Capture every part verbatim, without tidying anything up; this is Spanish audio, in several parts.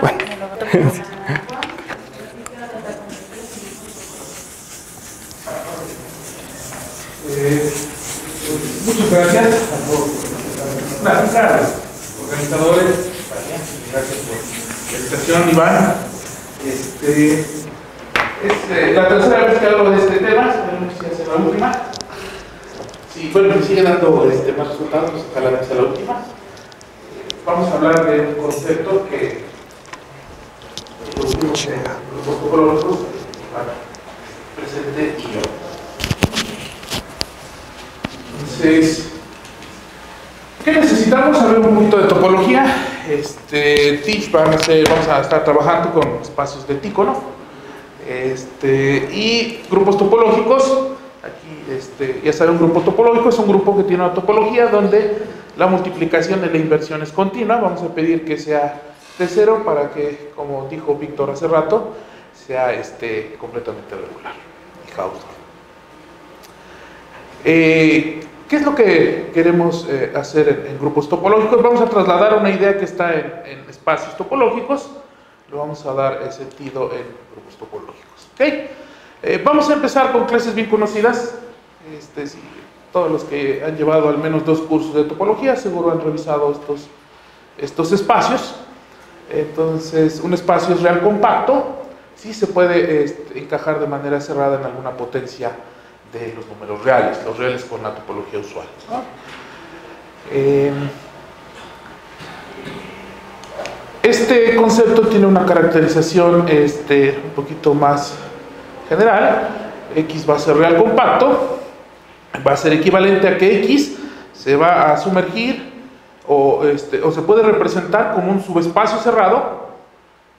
Bueno. eh, muchas gracias a todos los organizadores. Gracias por la invitación, Iván. Este, es eh, la tercera vez que hablo de este tema, esperemos que sea la última. Si bueno, me sigue dando este, más resultados, ojalá que sea la última. Vamos a hablar de un concepto que producimos en los grupos topológicos, presente y yo. Entonces, ¿qué necesitamos? Saber un poquito de topología. Este, T I C, van a ser, vamos a estar trabajando con espacios de tícono, este, y grupos topológicos. Aquí, este, ya saben, un grupo topológico es un grupo que tiene una topología donde la multiplicación de la inversión es continua. Vamos a pedir que sea de cero para que, como dijo Víctor hace rato, sea este, completamente regular y Hausdorff. Eh, ¿Qué es lo que queremos eh, hacer en, en grupos topológicos? Vamos a trasladar una idea que está en, en espacios topológicos, lo vamos a dar eh, sentido en grupos topológicos. ¿Okay? Eh, vamos a empezar con clases bien conocidas. Este, sí, todos los que han llevado al menos dos cursos de topología seguro han revisado estos, estos espacios. Entonces, un espacio es real compacto si se puede este, encajar de manera cerrada en alguna potencia de los números reales, los reales con la topología usual, ¿no? Eh, este concepto tiene una caracterización este, un poquito más general. X va a ser real compacto, va a ser equivalente a que X se va a sumergir O, este, o se puede representar como un subespacio cerrado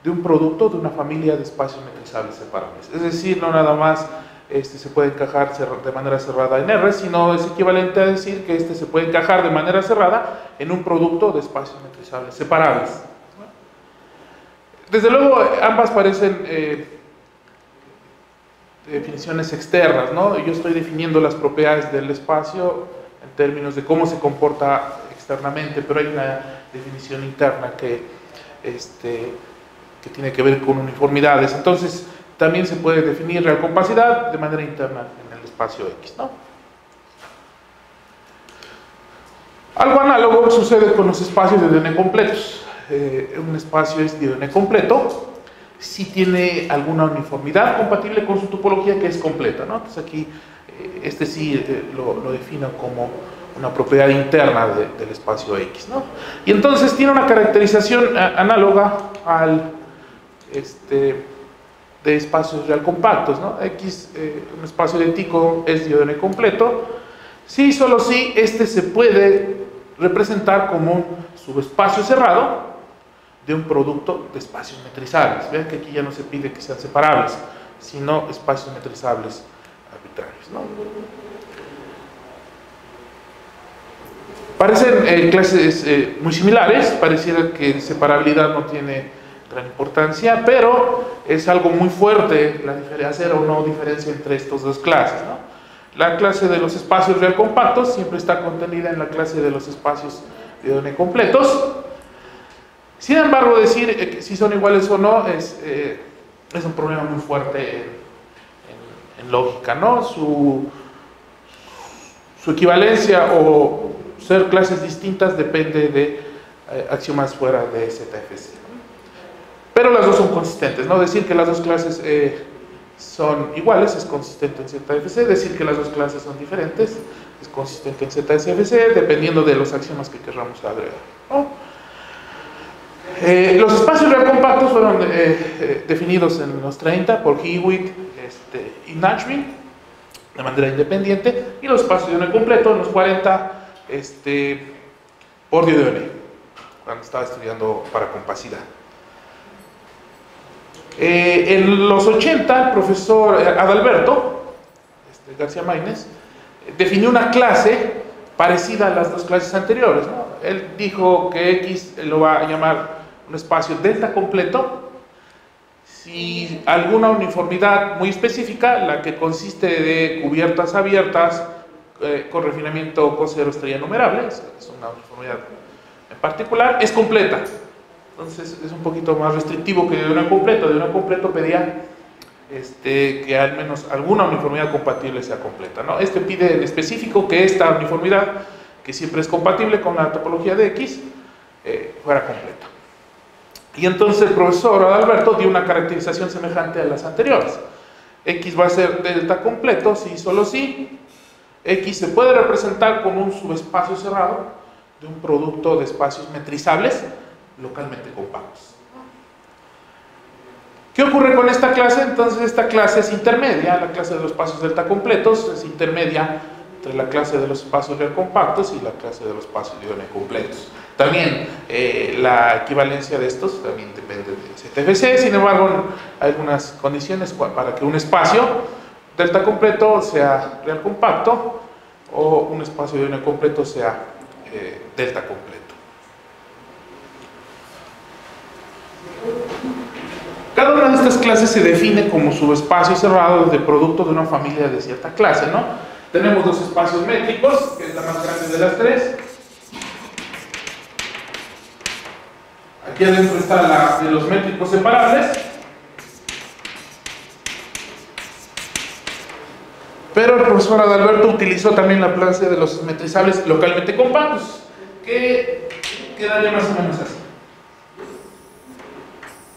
de un producto de una familia de espacios metrizables separables. Es decir, no nada más este, se puede encajar de manera cerrada en R, sino es equivalente a decir que este se puede encajar de manera cerrada en un producto de espacios metrizables separables. Desde luego, ambas parecen eh, definiciones externas, ¿no? Yo estoy definiendo las propiedades del espacio en términos de cómo se comporta externamente, pero hay una definición interna que, este, que tiene que ver con uniformidades. Entonces, también se puede definir real compacidad de manera interna en el espacio X, ¿no? Algo análogo sucede con los espacios de Dieudonné completos. Eh, un espacio es Dieudonné completo si tiene alguna uniformidad compatible con su topología que es completa, ¿no? Entonces aquí, eh, este sí eh, lo, lo defino como una propiedad interna de, del espacio X, ¿no? Y entonces tiene una caracterización a, análoga al este, de espacios real compactos, ¿no? X, eh, un espacio de Tico es Dieudonné completo si y solo si este se puede representar como un subespacio cerrado de un producto de espacios metrizables. Vean que aquí ya no se pide que sean separables, sino espacios metrizables arbitrarios, ¿no? Parecen eh, clases eh, muy similares, pareciera que separabilidad no tiene gran importancia, pero es algo muy fuerte la hacer o no diferencia entre estas dos clases, ¿no? La clase de los espacios real compactos siempre está contenida en la clase de los espacios Dieudonné completos. Sin embargo, decir eh, si son iguales o no es, eh, es un problema muy fuerte en, en, en lógica, ¿no? Su, su equivalencia o ser clases distintas depende de eh, axiomas fuera de Z F C. Pero las dos son consistentes, ¿no? Decir que las dos clases eh, son iguales es consistente en Z F C, decir que las dos clases son diferentes es consistente en Z F C, dependiendo de los axiomas que queramos agregar, ¿no? Eh, los espacios real compactos fueron eh, eh, definidos en los treinta por Hewitt este, y Nachman de manera independiente, y los espacios de Dieudonné completo en los cuarenta Este, por Dieudonné, cuando estaba estudiando para compacidad. Eh, en los ochenta, el profesor Adalberto este, García Máynez definió una clase parecida a las dos clases anteriores, ¿no? Él dijo que X lo va a llamar un espacio delta completo si alguna uniformidad muy específica, la que consiste de cubiertas abiertas Eh, con refinamiento cosero estrella numerable, es una uniformidad en particular, es completa. Entonces es un poquito más restrictivo que Dieudonné completo. Dieudonné completo pedía este, que al menos alguna uniformidad compatible sea completa, ¿no? Este pide en específico que esta uniformidad, que siempre es compatible con la topología de X, eh, fuera completa. Y entonces el profesor Adalberto dio una caracterización semejante a las anteriores. X va a ser delta completo si y solo si X se puede representar como un subespacio cerrado de un producto de espacios metrizables localmente compactos. ¿Qué ocurre con esta clase? Entonces esta clase es intermedia, la clase de los espacios delta completos es intermedia entre la clase de los espacios real compactos y la clase de los espacios Dieudonné completos. También eh, la equivalencia de estos también depende del Z F C, sin embargo hay algunas condiciones para que un espacio delta completo sea real compacto o un espacio Dieudonné completo sea eh, delta completo. Cada una de estas clases se define como subespacio cerrado de producto de una familia de cierta clase, ¿no? Tenemos dos espacios métricos, que es la más grande de las tres. Aquí adentro está la de los métricos separables. Pero el profesor Adalberto utilizó también la clase de los metrizables localmente compactos, que quedaría más o menos así.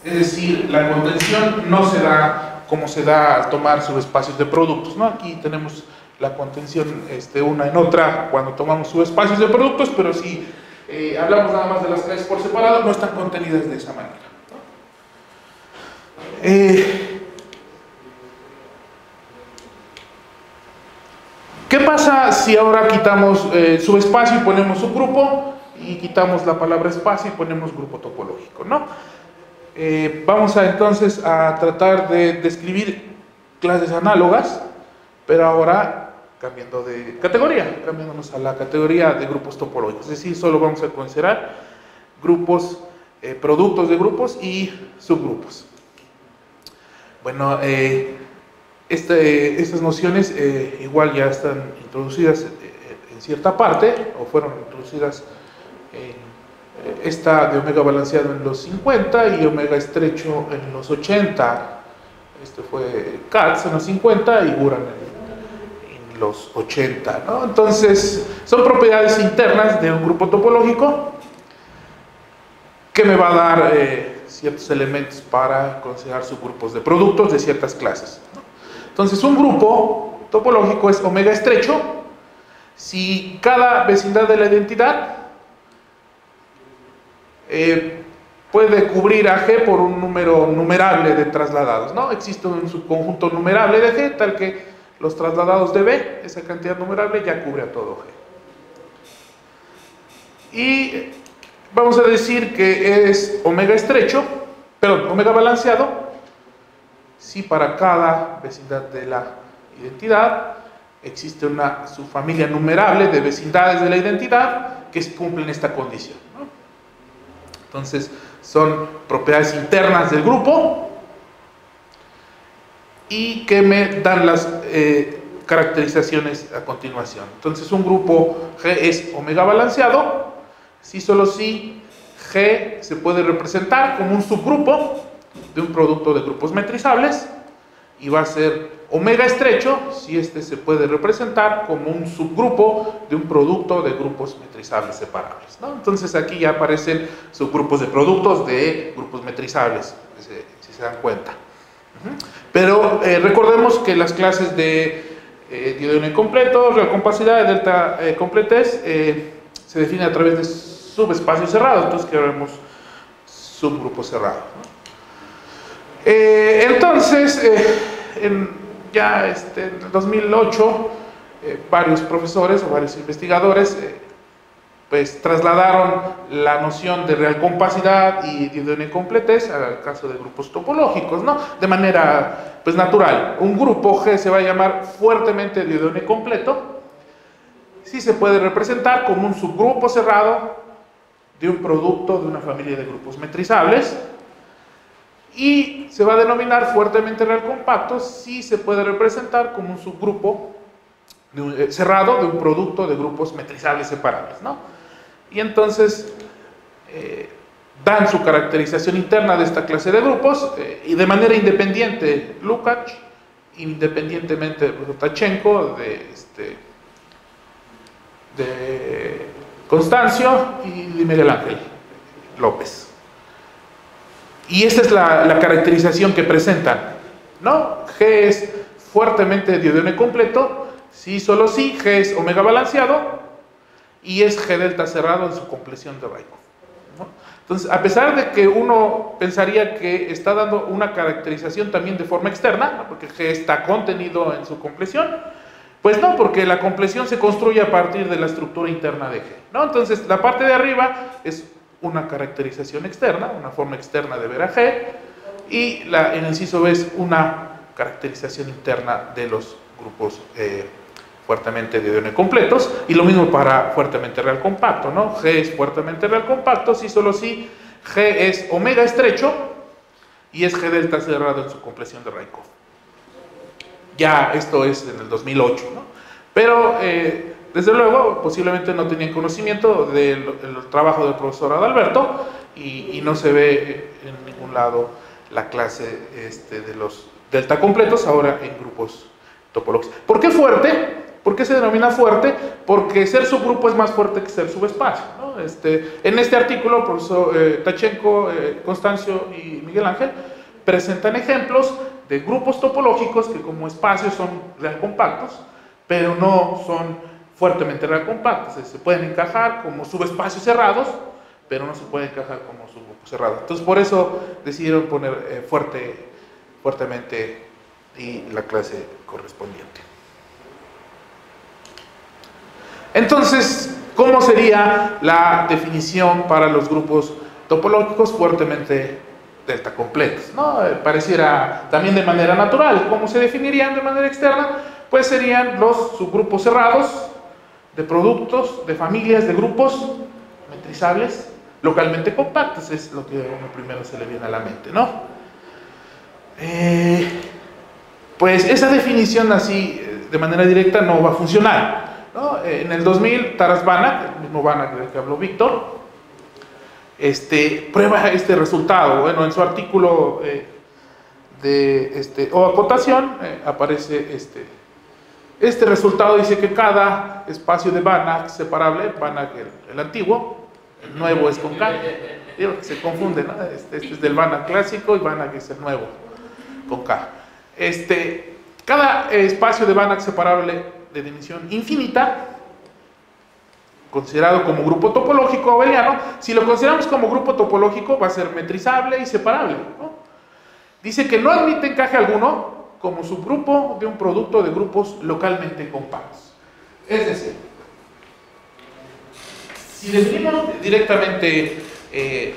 Es decir, la contención no se da como se da al tomar subespacios de productos, ¿no? Aquí tenemos la contención este, una en otra cuando tomamos subespacios de productos, pero si eh, hablamos nada más de las tres por separado, no están contenidas de esa manera, ¿no? Eh, ¿Qué pasa si ahora quitamos eh, subespacio y ponemos subgrupo? Y quitamos la palabra espacio y ponemos grupo topológico, ¿no? Eh, vamos a entonces a tratar de describir clases análogas, pero ahora cambiando de categoría, cambiándonos a la categoría de grupos topológicos. Es decir, solo vamos a considerar grupos, eh, productos de grupos y subgrupos. Bueno, eh, este, estas nociones eh, igual ya están introducidas eh, en cierta parte, o fueron introducidas en esta de omega balanceado en los cincuenta y omega estrecho en los ochenta. Este fue Katz en los cincuenta y Guran en, en los ochenta, ¿no? Entonces son propiedades internas de un grupo topológico que me va a dar eh, ciertos elementos para considerar subgrupos de productos de ciertas clases, ¿no? Entonces un grupo topológico es omega estrecho si cada vecindad de la identidad Eh, puede cubrir a G por un número numerable de trasladados, ¿no? Existe un subconjunto numerable de G, tal que los trasladados de B, esa cantidad numerable, ya cubre a todo G. Y vamos a decir que es omega estrecho, perdón, omega balanceado, si para cada vecindad de la identidad existe una subfamilia numerable de vecindades de la identidad que cumplen esta condición, ¿no? Entonces son propiedades internas del grupo y que me dan las eh, caracterizaciones a continuación. Entonces un grupo G es omega balanceado si solo si G se puede representar como un subgrupo de un producto de grupos metrizables, y va a ser omega estrecho si este se puede representar como un subgrupo de un producto de grupos metrizables separables, ¿no? Entonces aquí ya aparecen subgrupos de productos de grupos metrizables, si se dan cuenta. Pero eh, recordemos que las clases de eh, Dieudonné completo, real compacidad, delta eh, completez, eh, se define a través de subespacios cerrados, entonces que veremos subgrupos cerrados, ¿no? Eh, entonces eh, en Ya este, en dos mil ocho eh, varios profesores o varios investigadores eh, pues trasladaron la noción de real compacidad y Dieudonné completez al caso de grupos topológicos, ¿no? De manera pues natural. Un grupo G se va a llamar fuertemente Dieudonné completo si se puede representar como un subgrupo cerrado de un producto de una familia de grupos metrizables, y se va a denominar fuertemente real compacto si se puede representar como un subgrupo de un, eh, cerrado de un producto de grupos metrizables separables, ¿no? Y entonces eh, dan su caracterización interna de esta clase de grupos, eh, y de manera independiente Lukács, independientemente Tkachenko, de, este, de Constancio y de Miguel Ángel López. Y esta es la, la caracterización que presentan, ¿no? G es fuertemente Dieudonné completo, sí, solo sí, G es omega balanceado, y es G delta cerrado en su compleción de Raikov, ¿no? Entonces, a pesar de que uno pensaría que está dando una caracterización también de forma externa, ¿no? Porque G está contenido en su compleción, pues no, porque la compleción se construye a partir de la estructura interna de G, ¿no? Entonces, la parte de arriba es una caracterización externa, una forma externa de ver a G, y la, en el inciso B es una caracterización interna de los grupos eh, fuertemente Dieudonné completos, y lo mismo para fuertemente real compacto, ¿no? G es fuertemente real compacto, sí, solo sí, G es omega estrecho, y es G delta cerrado en su compleción de Raikov. Ya esto es en el dos mil ocho, ¿no? Pero eh, desde luego, posiblemente no tenían conocimiento del, del trabajo del profesor Adalberto, y, y no se ve en ningún lado la clase este, de los delta completos, ahora en grupos topológicos. ¿Por qué fuerte? ¿Por qué se denomina fuerte? Porque ser subgrupo es más fuerte que ser subespacio, ¿no? Este, en este artículo, profesor eh, Tkachenko, eh, Constancio y Miguel Ángel presentan ejemplos de grupos topológicos que como espacios son real compactos, pero no son fuertemente real compactos. Se pueden encajar como subespacios cerrados, pero no se pueden encajar como subgrupos cerrados. Entonces, por eso decidieron poner eh, fuerte, fuertemente y la clase correspondiente. Entonces, ¿cómo sería la definición para los grupos topológicos fuertemente delta completos, ¿no? Pareciera también de manera natural. ¿Cómo se definirían de manera externa? Pues serían los subgrupos cerrados de productos, de familias, de grupos metrizables, localmente compactos, es lo que a uno primero se le viene a la mente, ¿no? Eh, pues esa definición así, de manera directa, no va a funcionar, ¿no? En el dos mil, Taras Banakh, el mismo Banach del que habló Víctor, este, prueba este resultado. Bueno, en su artículo eh, de, este, o acotación eh, aparece este, este resultado. Dice que cada espacio de Banach separable, Banach el, el antiguo, el nuevo es con K, digo que se confunde, ¿no? este, este es del Banach clásico y Banach es el nuevo con K. Este, cada espacio de Banach separable de dimensión infinita, considerado como grupo topológico abeliano, si lo consideramos como grupo topológico, va a ser metrizable y separable, ¿no? Dice que no admite encaje alguno como subgrupo de un producto de grupos localmente compactos. Es decir, si definimos directamente eh,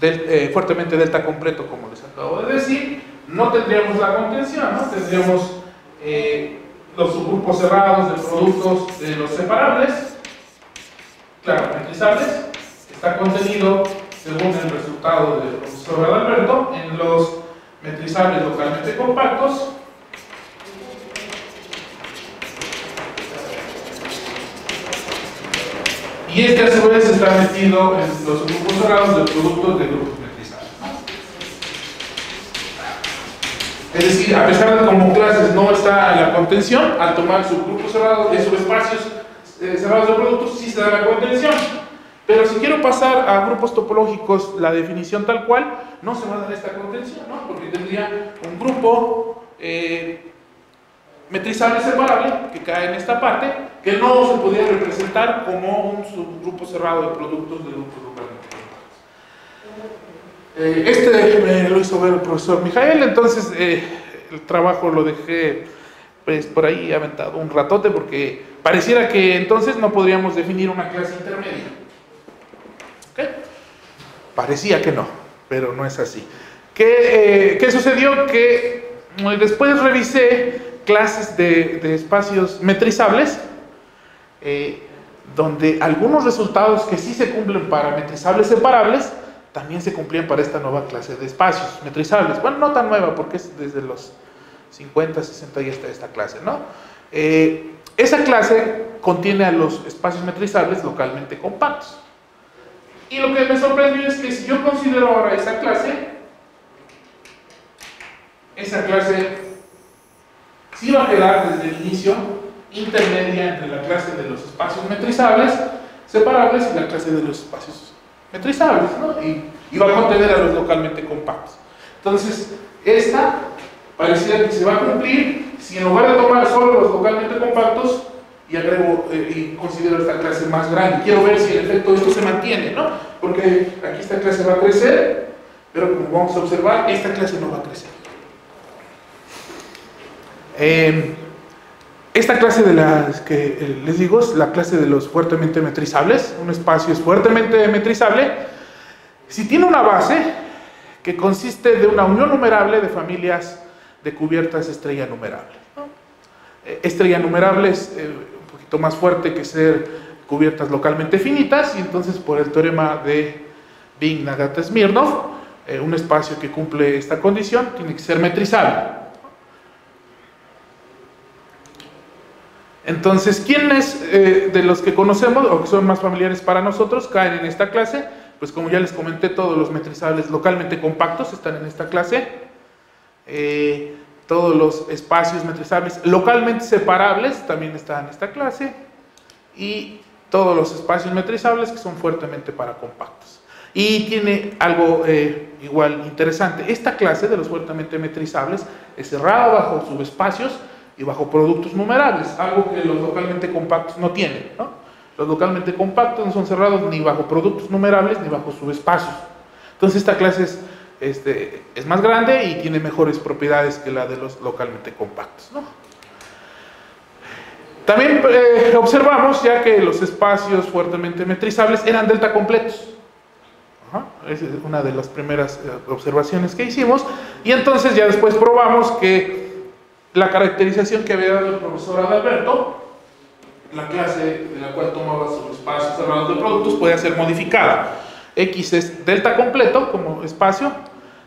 del, eh, fuertemente delta completo, como les acabo de decir, no tendríamos la contención, ¿no? Tendríamos eh, los subgrupos cerrados de productos de los separables, claro, metrizables. Está contenido, según el resultado del profesor Adalberto, en los metrizables localmente compactos, y este a su vez está metido en los subgrupos cerrados de productos de grupos metrizables. Es decir, a pesar de que como clases no está en la contención, al tomar subgrupos cerrados de subespacios eh, cerrados de productos, sí se da la contención. Pero si quiero pasar a grupos topológicos la definición tal cual, no se va a dar esta contención, ¿no? Porque tendría un grupo eh, metrizable separable que cae en esta parte, que no se podía representar como un subgrupo cerrado de productos de grupos localmente compactos. Este eh, lo hizo ver el profesor Mikhail, entonces eh, el trabajo lo dejé pues por ahí aventado un ratote, porque pareciera que entonces no podríamos definir una clase intermedia, ¿okay? Parecía que no, pero no es así. ¿Qué, eh, qué sucedió? Que después revisé clases de, de espacios metrizables, eh, donde algunos resultados que sí se cumplen para metrizables separables también se cumplían para esta nueva clase de espacios metrizables. Bueno, no tan nueva, porque es desde los cincuenta, sesenta y hasta esta clase, ¿no? Eh, esa clase contiene a los espacios metrizables localmente compactos. Y lo que me sorprendió es que si yo considero ahora esa clase, esa clase sí va a quedar desde el inicio intermedia entre la clase de los espacios metrizables, separables, y la clase de los espacios metrizables, ¿no? Y, y va a contener a los localmente compactos. Entonces, esta pareciera que se va a cumplir si en lugar de tomar solo los localmente compactos, y agrego eh, y considero esta clase más grande. Quiero ver si en efecto esto se mantiene, ¿no? Porque aquí esta clase va a crecer, pero como vamos a observar, esta clase no va a crecer. Eh, esta clase de las que les digo es la clase de los fuertemente metrizables. Un espacio es fuertemente metrizable si tiene una base que consiste de una unión numerable de familias de cubiertas estrella numerable, ¿no? Eh, estrella numerable es eh, un poquito más fuerte que ser cubiertas localmente finitas, y entonces por el teorema de Bing-Nagata-Smirnov, eh, un espacio que cumple esta condición tiene que ser metrizable. Entonces, ¿quiénes eh, de los que conocemos o que son más familiares para nosotros caen en esta clase? Pues como ya les comenté, todos los metrizables localmente compactos están en esta clase. Eh, todos los espacios metrizables localmente separables también están en esta clase. Y todos los espacios metrizables que son fuertemente paracompactos. Y tiene algo eh, igual interesante. Esta clase de los fuertemente metrizables es cerrada bajo subespacios y bajo productos numerables, algo que los localmente compactos no tienen, ¿no? Los localmente compactos no son cerrados ni bajo productos numerables ni bajo subespacios. Entonces esta clase es, este, es más grande y tiene mejores propiedades que la de los localmente compactos, ¿no? También eh, observamos ya que los espacios fuertemente metrizables eran delta completos. Ajá, es una de las primeras observaciones que hicimos, y entonces ya después probamos que la caracterización que había dado el profesor Adalberto, la clase de la cual tomaba sus espacios cerrados de productos, puede ser modificada. X es delta completo como espacio,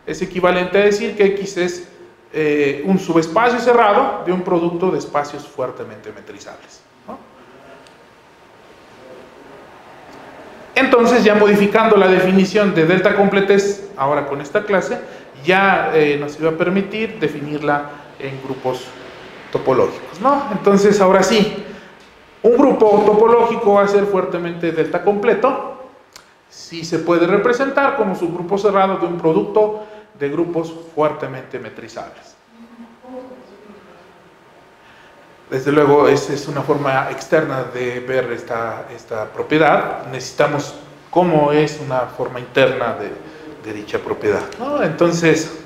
es equivalente a decir que X es eh, un subespacio cerrado de un producto de espacios fuertemente metrizables, ¿no? Entonces, ya modificando la definición de delta completez, ahora con esta clase, ya eh, nos iba a permitir definirla en grupos topológicos, ¿no? Entonces, ahora sí, un grupo topológico va a ser fuertemente delta completo si se puede representar como subgrupo cerrado de un producto de grupos fuertemente metrizables. Desde luego, esa es una forma externa de ver esta, esta propiedad. Necesitamos cómo es una forma interna de, de dicha propiedad, ¿no? Entonces,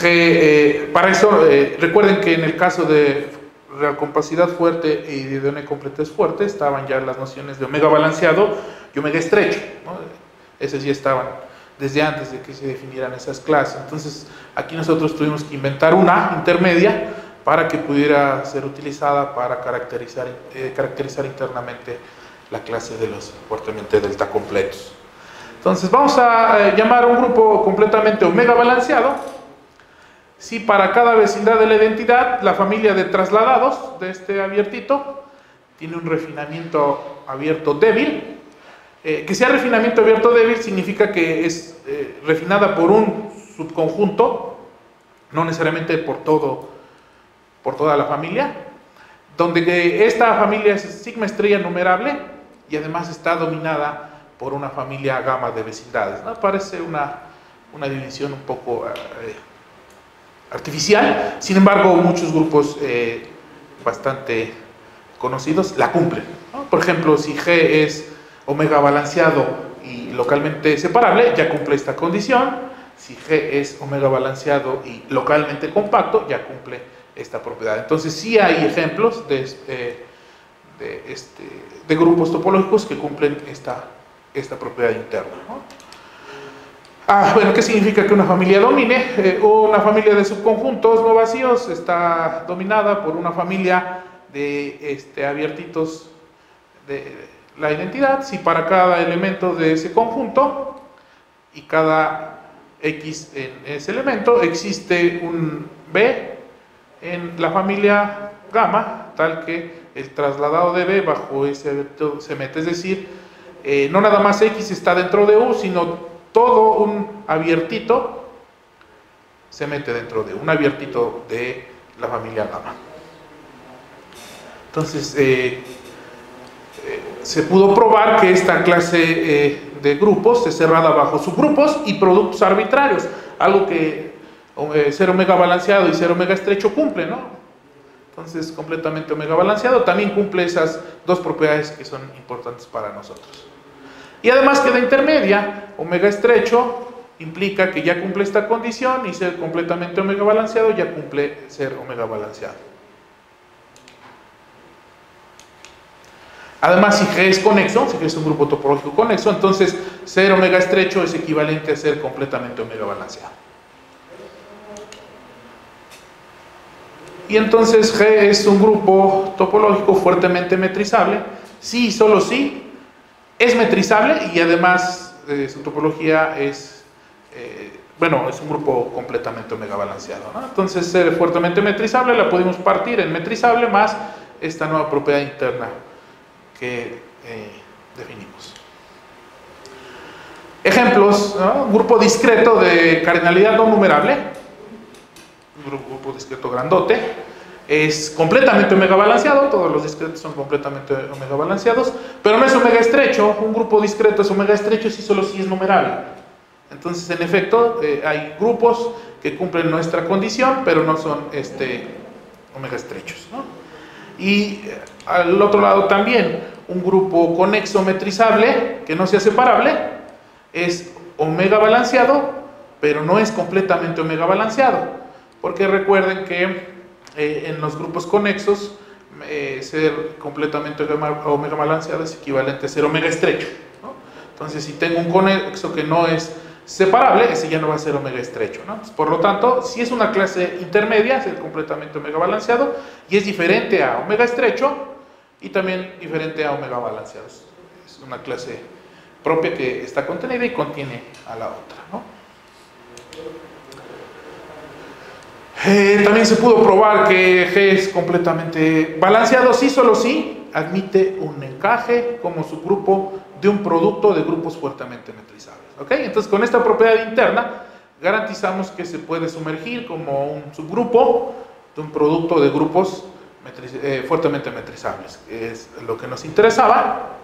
G, eh, para eso eh, recuerden que en el caso de real compacidad fuerte y Dieudonné completo es fuerte, estaban ya las nociones de omega balanceado y omega estrecho, ¿no? Esas ya estaban desde antes de que se definieran esas clases. Entonces aquí nosotros tuvimos que inventar una intermedia para que pudiera ser utilizada para caracterizar, eh, caracterizar internamente la clase de los fuertemente delta completos. Entonces vamos a eh, llamar a un grupo completamente omega balanceado si para cada vecindad de la identidad la familia de trasladados de este abiertito tiene un refinamiento abierto débil. Eh, que sea refinamiento abierto débil significa que es eh, refinada por un subconjunto, no necesariamente por todo, por toda la familia, donde esta familia es sigma estrella numerable y además está dominada por una familia gamma de vecindades, ¿no? Parece una, una división un poco Eh, artificial. Sin embargo, muchos grupos eh, bastante conocidos la cumplen, ¿no? Por ejemplo, si G es omega balanceado y localmente separable, ya cumple esta condición. Si G es omega balanceado y localmente compacto, ya cumple esta propiedad. Entonces sí hay ejemplos de, eh, de, este, de grupos topológicos que cumplen esta, esta propiedad interna, ¿no? Ah, bueno, ¿qué significa que una familia domine? Eh, una familia de subconjuntos no vacíos está dominada por una familia de este, abiertitos de la identidad. Si para cada elemento de ese conjunto y cada X en ese elemento existe un B en la familia gamma, tal que el trasladado de B bajo ese abiertito se mete, es decir, eh, no nada más X está dentro de U, sino todo un abiertito se mete dentro de un abiertito de la familia gamma. Entonces, eh, eh, se pudo probar que esta clase eh, de grupos es cerrada bajo subgrupos y productos arbitrarios, algo que eh, ser omega balanceado y ser omega estrecho cumple, ¿no? Entonces, completamente omega balanceado también cumple esas dos propiedades que son importantes para nosotros. Y además queda intermedia, omega estrecho implica que ya cumple esta condición y ser completamente omega balanceado ya cumple ser omega balanceado. Además, si G es conexo, si G es un grupo topológico conexo, entonces ser omega estrecho es equivalente a ser completamente omega balanceado. Y entonces G es un grupo topológico fuertemente metrizable, sí y solo sí, es metrizable y además eh, su topología es, eh, bueno, es un grupo completamente omega balanceado, ¿no? Entonces ser fuertemente metrizable la podemos partir en metrizable más esta nueva propiedad interna que eh, definimos. Ejemplos, ¿no? Un grupo discreto de cardinalidad no numerable, un grupo discreto grandote, es completamente omega balanceado, todos los discretos son completamente omega balanceados, pero no es omega estrecho, un grupo discreto es omega estrecho si solo si es numerable. Entonces, en efecto, eh, hay grupos que cumplen nuestra condición, pero no son este, omega estrechos, ¿no? Y eh, al otro lado también, un grupo conexo metrizable, que no sea separable, es omega balanceado, pero no es completamente omega balanceado, porque recuerden que Eh, en los grupos conexos, eh, ser completamente omega balanceado es equivalente a ser omega estrecho, ¿no? Entonces, si tengo un conexo que no es separable, ese ya no va a ser omega estrecho, ¿no? Entonces, por lo tanto, si es una clase intermedia, ser completamente omega balanceado, y es diferente a omega estrecho, y también diferente a omega balanceado. Es una clase propia que está contenida y contiene a la otra, ¿no? Eh, también se pudo probar que G es completamente balanceado, sí, solo sí, admite un encaje como subgrupo de un producto de grupos fuertemente metrizables, ¿ok? Entonces, con esta propiedad interna, garantizamos que se puede sumergir como un subgrupo de un producto de grupos metriz, eh, fuertemente metrizables, que es lo que nos interesaba.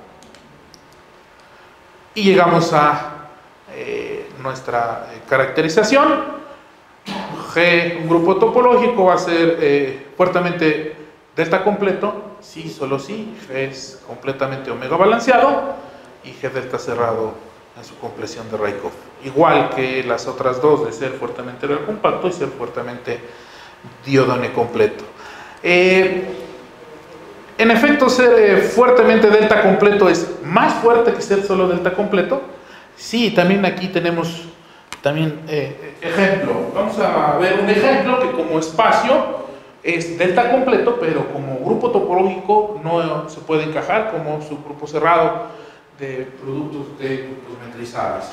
Y llegamos a eh, nuestra eh, caracterización. G, un grupo topológico, va a ser eh, fuertemente delta completo, sí, solo sí, G es completamente omega balanceado y G delta cerrado en su compleción de Raikov, igual que las otras dos de ser fuertemente real compacto y ser fuertemente Dieudonné completo. Eh, en efecto, ser eh, fuertemente delta completo es más fuerte que ser solo delta completo. Sí, también aquí tenemos También eh, ejemplo, vamos a ver un ejemplo que como espacio es delta completo, pero como grupo topológico no se puede encajar como subgrupo cerrado de productos de grupos metrizables.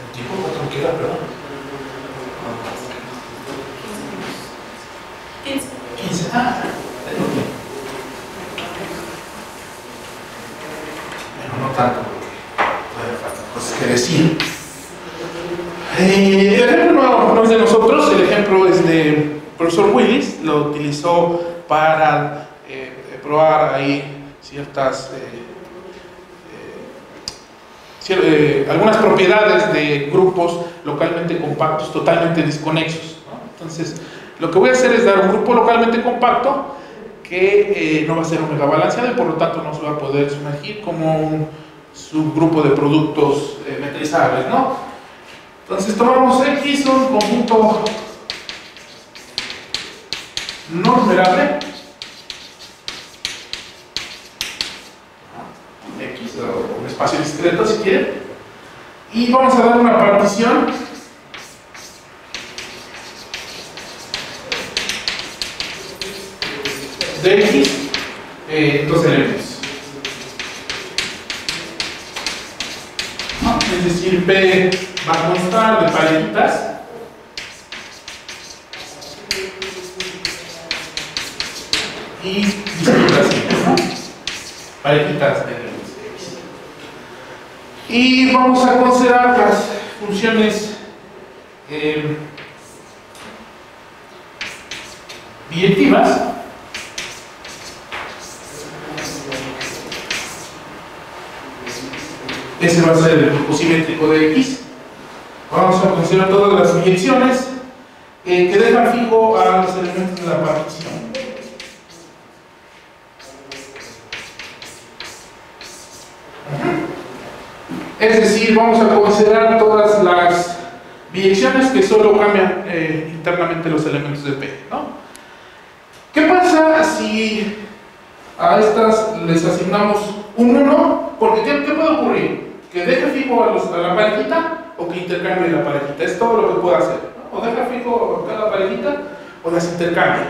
El tiempo no queda, ¿verdad? quince. Ah, tanto cosas que decir. Eh, el ejemplo no, no es de nosotros, el ejemplo es de profesor Willis, lo utilizó para eh, probar ahí ciertas eh, eh, eh, algunas propiedades de grupos localmente compactos totalmente desconexos, ¿no? Entonces, lo que voy a hacer es dar un grupo localmente compacto que eh, no va a ser omega balanceado y por lo tanto no se va a poder sumergir como un subgrupo de productos eh, metrizables, ¿no? Entonces tomamos X, un conjunto no numerable, X o un espacio discreto si quieren, y vamos a dar una partición de X, eh, dos elementos, ¿no? Es decir, P va a constar de parejitas y dispersiones, parejitas de X. Y vamos a considerar las funciones eh, directivas. Ese va a ser el grupo simétrico de X. Vamos a considerar todas las inyecciones eh, que dejan fijo a los elementos de la partición. Es decir, vamos a considerar todas las biyecciones que solo cambian eh, internamente los elementos de P, ¿no? ¿Qué pasa si a estas les asignamos un uno? Porque ¿qué, qué puede ocurrir? Que deje fijo a, los, a la parejita o que intercambie la parejita. Es todo lo que puede hacer, ¿no? O deja fijo a cada parejita o las intercambia.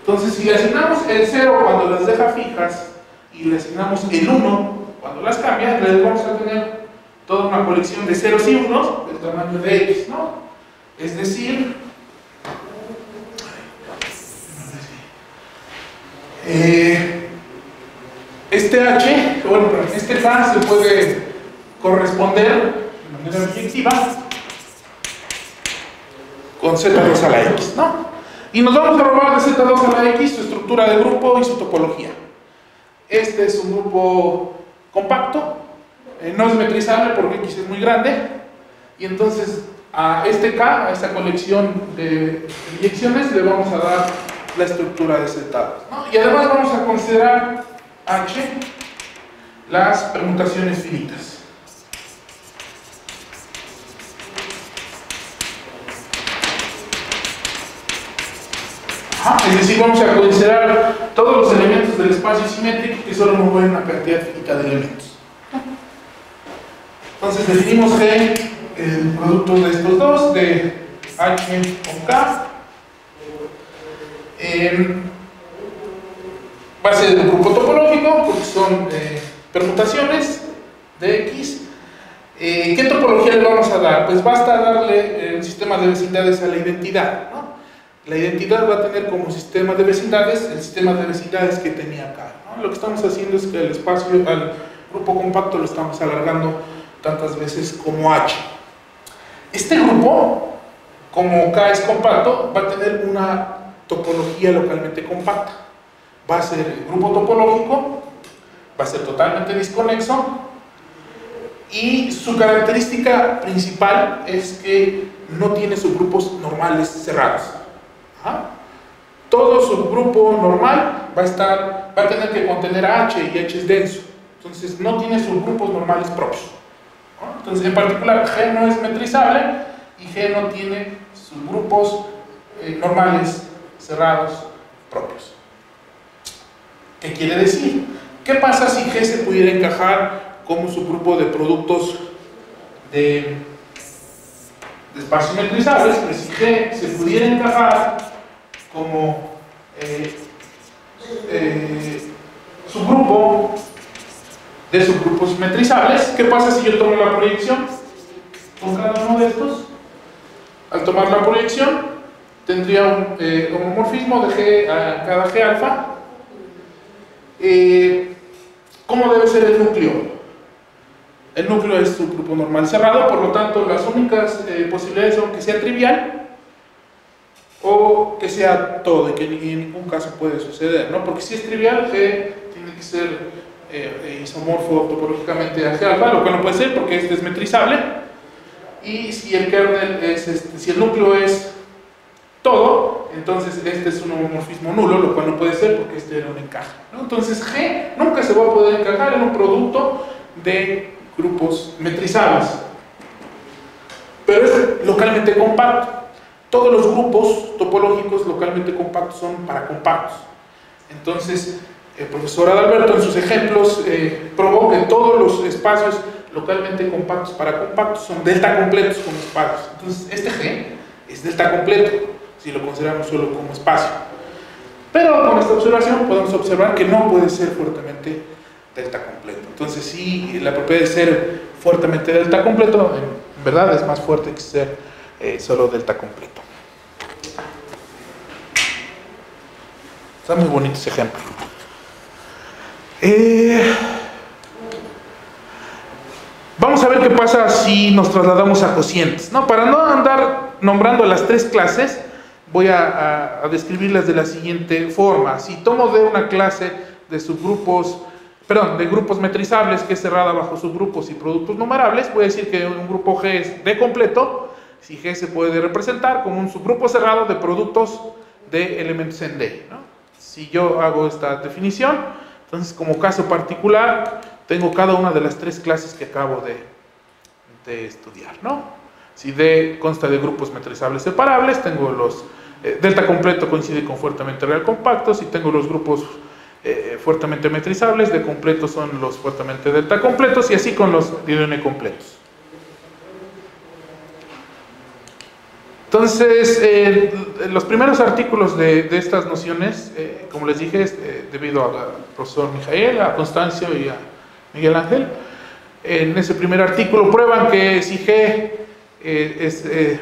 Entonces, si le asignamos el cero cuando las deja fijas y le asignamos el uno cuando las cambia, les vamos a tener toda una colección de ceros y unos del tamaño de X, ¿no? Es decir, eh, este H, bueno, este K se puede corresponder de manera objetiva con Z dos a la X, ¿no? Y nos vamos a robar de Z dos a la X su estructura de grupo y su topología. Este es un grupo compacto, eh, no es metrizable porque X es muy grande, y entonces a este K, a esta colección de inyecciones, le vamos a dar la estructura de Z dos, ¿no? Y además vamos a considerar H las permutaciones finitas. Ajá, es decir, vamos a considerar todos los elementos del espacio simétrico que solo mueven una cantidad finita de elementos. Entonces definimos que el producto de estos dos, de H con K, eh, va a ser el grupo topológico, porque son eh, permutaciones de X. Eh, ¿Qué topología le vamos a dar? Pues basta darle el sistema de vecindades a la identidad, ¿no? La identidad va a tener como sistema de vecindades el sistema de vecindades que tenía acá, ¿no? Lo que estamos haciendo es que el espacio, al grupo compacto, lo estamos alargando tantas veces como H. Este grupo, como K es compacto, va a tener una topología localmente compacta. Va a ser el grupo topológico, va a ser totalmente disconexo, y su característica principal es que no tiene subgrupos normales cerrados. ¿Ah? Todo subgrupo normal va a, estar, va a tener que contener a H, y H es denso, entonces no tiene subgrupos normales propios, ¿no? Entonces, en particular, G no es metrizable y G no tiene subgrupos eh, normales cerrados propios. ¿Qué quiere decir? ¿Qué pasa si G se pudiera encajar como subgrupo de productos de, de espacios metrizables? Pero si G se pudiera encajar como eh, eh, subgrupo de subgrupos metrizables, ¿qué pasa si yo tomo la proyección con cada uno de estos? Al tomar la proyección tendría un eh, homomorfismo de G a cada G alfa. eh, ¿Cómo debe ser el núcleo? El núcleo es subgrupo normal cerrado, por lo tanto las únicas eh, posibilidades son que sea trivial o que sea todo, y que en ningún caso puede suceder, ¿no? Porque si es trivial, G tiene que ser eh, isomorfo topológicamente a G alfa, lo cual no puede ser porque este es metrizable. Y si el kernel es este, si el núcleo es todo, entonces este es un homomorfismo nulo, lo cual no puede ser porque este era un encaje, ¿no? Entonces G nunca se va a poder encajar en un producto de grupos metrizables, pero es localmente compacto. Todos los grupos topológicos localmente compactos son paracompactos. Entonces, el profesor Adalberto en sus ejemplos eh, probó que todos los espacios localmente compactos paracompactos son delta completos como espacios. Entonces, este G es delta completo, si lo consideramos solo como espacio. Pero con esta observación podemos observar que no puede ser fuertemente delta completo. Entonces, sí, la propiedad de ser fuertemente delta completo, en verdad, es más fuerte que ser Eh, solo delta completo. Está muy bonito ese ejemplo. Eh, vamos a ver qué pasa si nos trasladamos a cocientes. No, para no andar nombrando las tres clases, voy a, a, a describirlas de la siguiente forma. Si tomo de una clase de subgrupos, perdón, de grupos metrizables, que es cerrada bajo subgrupos y productos numerables, voy a decir que un grupo G es D completo, si G se puede representar como un subgrupo cerrado de productos de elementos en D, ¿no? Si yo hago esta definición, entonces como caso particular tengo cada una de las tres clases que acabo de, de estudiar, ¿no? Si D consta de grupos metrizables separables, tengo los eh, delta completo coincide con fuertemente real compacto. Si tengo los grupos eh, fuertemente metrizables, de completo son los fuertemente delta completos, y así con los Dieudonné completos. Entonces, eh, los primeros artículos de, de estas nociones, eh, como les dije, eh, debido al profesor Mijael, a Constancio y a Miguel Ángel, en ese primer artículo prueban que si G eh, es, eh,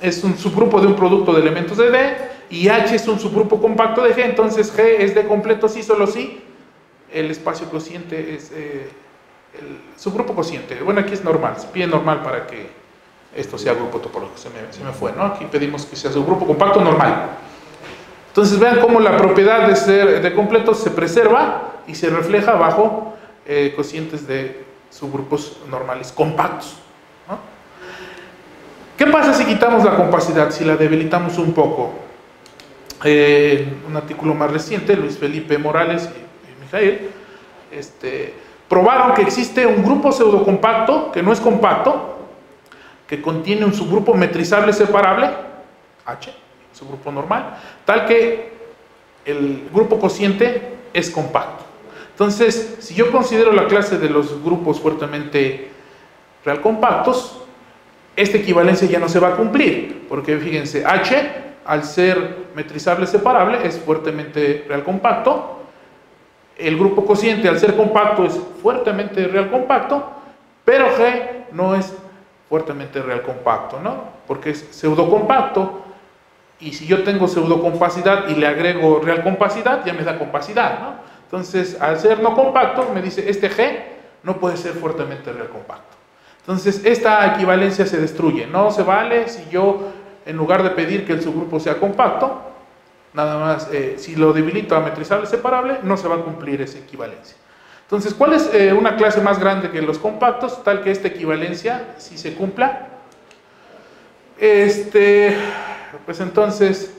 es un subgrupo de un producto de elementos de D y H es un subgrupo compacto de G, entonces G es D completo si, solo si el espacio cociente es eh, el subgrupo cociente. Bueno, aquí es normal, se pide normal para que esto sea grupo topológico, se me, se me fue, ¿no? Aquí pedimos que sea su grupo compacto normal. Entonces vean cómo la propiedad de ser de completo se preserva y se refleja bajo eh, cocientes de subgrupos normales compactos, ¿no? ¿Qué pasa si quitamos la compacidad, si la debilitamos un poco? Eh, un artículo más reciente, Luis Felipe Morales y, y Mijael, este, probaron que existe un grupo pseudocompacto que no es compacto, que contiene un subgrupo metrizable separable, H, subgrupo normal, tal que el grupo cociente es compacto. Entonces, si yo considero la clase de los grupos fuertemente real compactos, esta equivalencia ya no se va a cumplir, porque fíjense, H, al ser metrizable separable, es fuertemente real compacto, el grupo cociente, al ser compacto, es fuertemente real compacto, pero G no es fuertemente real compacto, ¿no? Porque es pseudocompacto, y si yo tengo pseudocompacidad y le agrego real compacidad, ya me da compacidad, ¿no? Entonces, al ser no compacto, me dice este G no puede ser fuertemente real compacto. Entonces, esta equivalencia se destruye, no se vale si yo, en lugar de pedir que el subgrupo sea compacto, nada más, eh, si lo debilito a metrizable separable, no se va a cumplir esa equivalencia. Entonces, ¿cuál es eh, una clase más grande que los compactos? Tal que esta equivalencia, si se cumpla, este, pues entonces,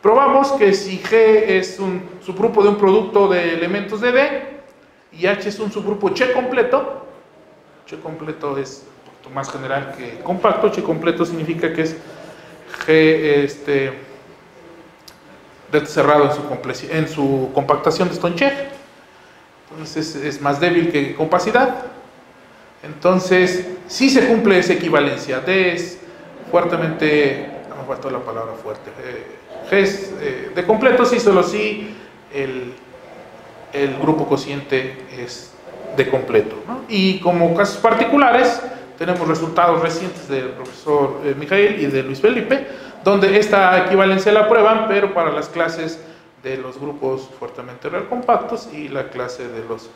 probamos que si G es un subgrupo de un producto de elementos de D, y H es un subgrupo Ch completo, Ch completo es un poquito más general que compacto, Ch completo significa que es G este, delta cerrado en su, comple en su compactación de Stonecheck. Entonces es más débil que compacidad. Entonces sí se cumple esa equivalencia. D es fuertemente, no me faltó la palabra fuerte, eh, G es eh, de completo sí, solo sí el, el grupo cociente es de completo, ¿no? Y como casos particulares tenemos resultados recientes del profesor eh, Mijael y de Luis Felipe, donde esta equivalencia la prueban, pero para las clases de los grupos fuertemente real compactos y la clase de los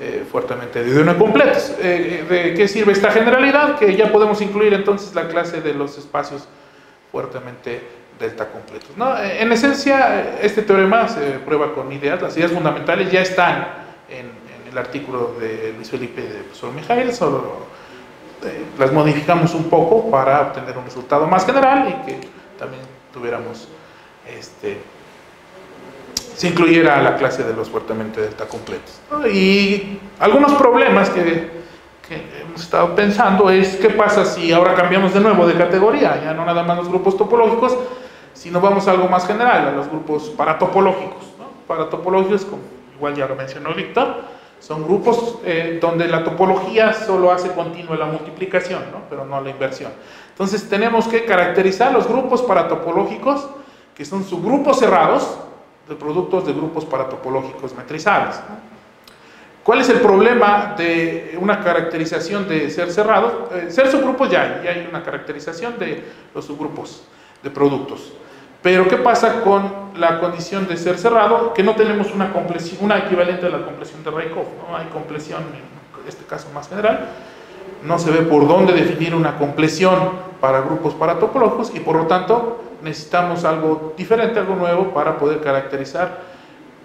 eh, fuertemente Dieudonné completos. Eh, ¿De qué sirve esta generalidad? Que ya podemos incluir entonces la clase de los espacios fuertemente delta completos, ¿no? En esencia, este teorema se prueba con ideas, las ideas fundamentales ya están en, en el artículo de Luis Felipe y del profesor Mijael, solo eh, las modificamos un poco para obtener un resultado más general y que también tuviéramos este... se incluyera la clase de los fuertemente delta completos, ¿no? Y algunos problemas que, que hemos estado pensando es qué pasa si ahora cambiamos de nuevo de categoría, ya no nada más los grupos topológicos, sino vamos a algo más general, a los grupos paratopológicos, ¿no? Paratopológicos, como igual ya lo mencionó Víctor, son grupos eh, donde la topología solo hace continua la multiplicación, ¿no? Pero no la inversión. Entonces tenemos que caracterizar los grupos paratopológicos, que son subgrupos cerrados de productos de grupos paratopológicos metrizables, ¿no? ¿Cuál es el problema de una caracterización de ser cerrado? Eh, ser subgrupos ya hay, ya hay una caracterización de los subgrupos de productos, Pero ¿qué pasa con la condición de ser cerrado? Que no tenemos una, compleción, una equivalente a la compleción de Raikov, ¿no? Hay compleción, en este caso más general, no se ve por dónde definir una compleción para grupos paratopológicos y por lo tanto necesitamos algo diferente, algo nuevo para poder caracterizar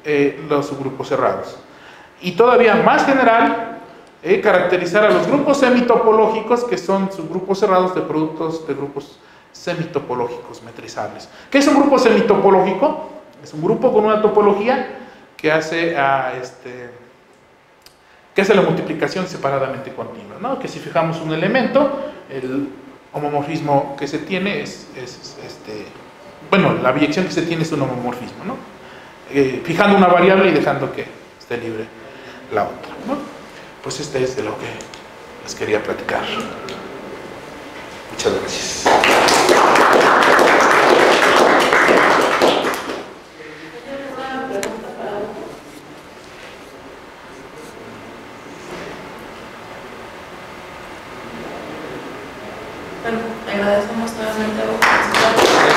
eh, los subgrupos cerrados. Y todavía más general, eh, caracterizar a los grupos semitopológicos, que son subgrupos cerrados de productos de grupos semitopológicos metrizables. ¿Qué es un grupo semitopológico? Es un grupo con una topología que hace a este que hace la multiplicación separadamente continua, ¿no? Que si fijamos un elemento, el homomorfismo que se tiene es, es este, bueno, la biyección que se tiene es un homomorfismo, ¿no? Eh, fijando una variable y dejando que esté libre la otra, ¿no? Pues este es de lo que les quería platicar. Muchas gracias. Bueno, te agradecemos nuevamente a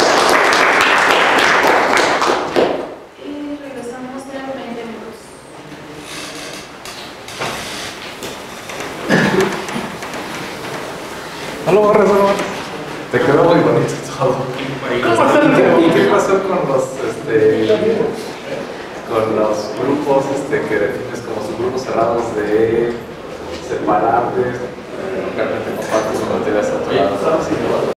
y regresamos en veinte minutos. Aló, te quedó muy bonito todo. ¿Cómo hacer? ¿Y qué pasó con los, este, con los grupos este, que defines como subgrupos cerrados de separables, localmente compactos, con materias saturadas?